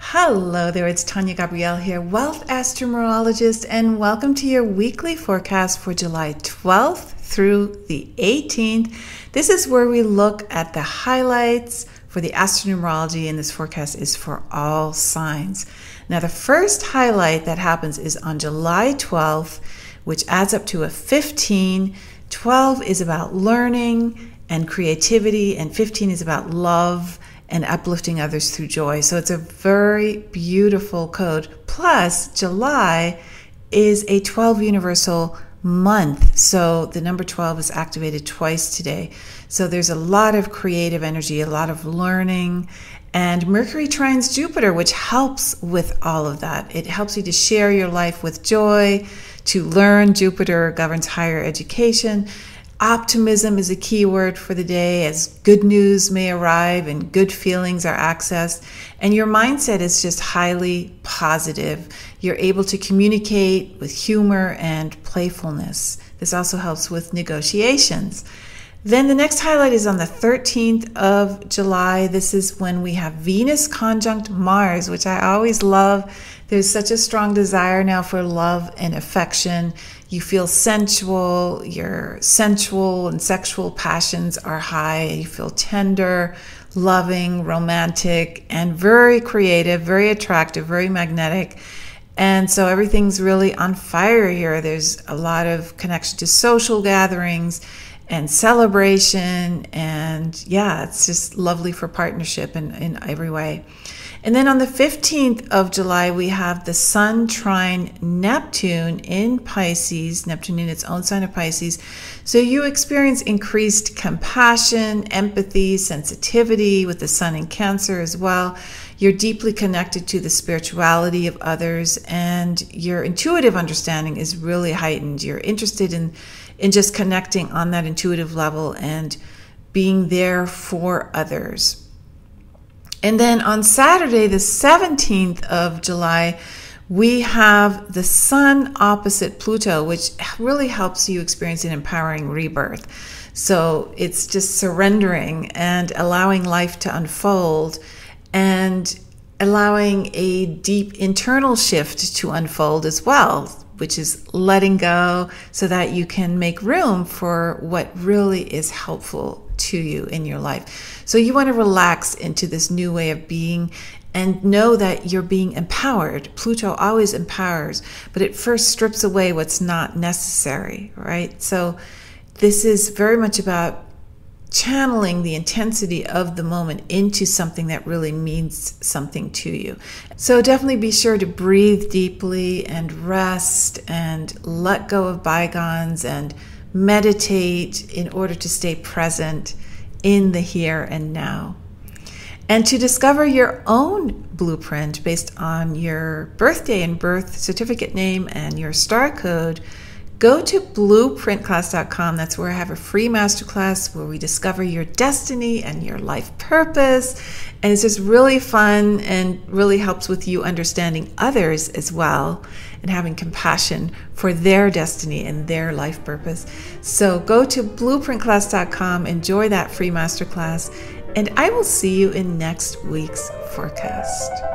Hello there, it's Tania Gabrielle here, Wealth Astro-Numerologist, and welcome to your weekly forecast for July 12th through the 18th. This is where we look at the highlights for the astronumerology, and this forecast is for all signs. Now, the first highlight that happens is on July 12th, which adds up to a 15. 12 is about learning and creativity, and 15 is about love and uplifting others through joy. So it's a very beautiful code. Plus, July is a 12 universal month, so the number 12 is activated twice today. So there's a lot of creative energy, a lot of learning, and Mercury trines Jupiter, which helps with all of that. It helps you to share your life with joy, to learn. Jupiter governs higher education. Optimism is a key word for the day, as good news may arrive and good feelings are accessed. And your mindset is just highly positive. You're able to communicate with humor and playfulness. This also helps with negotiations. Then the next highlight is on the 13th of July. This is when we have Venus conjunct Mars, which I always love. There's such a strong desire now for love and affection. You feel sensual, your sensual and sexual passions are high. You feel tender, loving, romantic, and very creative, very attractive, very magnetic. And so everything's really on fire here. There's a lot of connection to social gatherings and celebration, and yeah, it's just lovely for partnership in every way. And then on the 15th of July, we have the Sun trine Neptune in Pisces, Neptune in its own sign of Pisces. So you experience increased compassion, empathy, sensitivity with the Sun in Cancer as well. You're deeply connected to the spirituality of others, and your intuitive understanding is really heightened. You're interested in just connecting on that intuitive level and being there for others. And then on Saturday, the 17th of July, we have the Sun opposite Pluto, which really helps you experience an empowering rebirth. So it's just surrendering and allowing life to unfold, and allowing a deep internal shift to unfold as well, which is letting go so that you can make room for what really is helpful to you in your life. So you want to relax into this new way of being and know that you're being empowered. Pluto always empowers, but it first strips away what's not necessary, right? So this is very much about channeling the intensity of the moment into something that really means something to you. So definitely be sure to breathe deeply and rest and let go of bygones and meditate in order to stay present in the here and now. And to discover your own blueprint based on your birthday and birth certificate name and your star code, go to blueprintclass.com. That's where I have a free masterclass where we discover your destiny and your life purpose. And it's just really fun and really helps with you understanding others as well and having compassion for their destiny and their life purpose. So go to blueprintclass.com, enjoy that free masterclass, and I will see you in next week's forecast.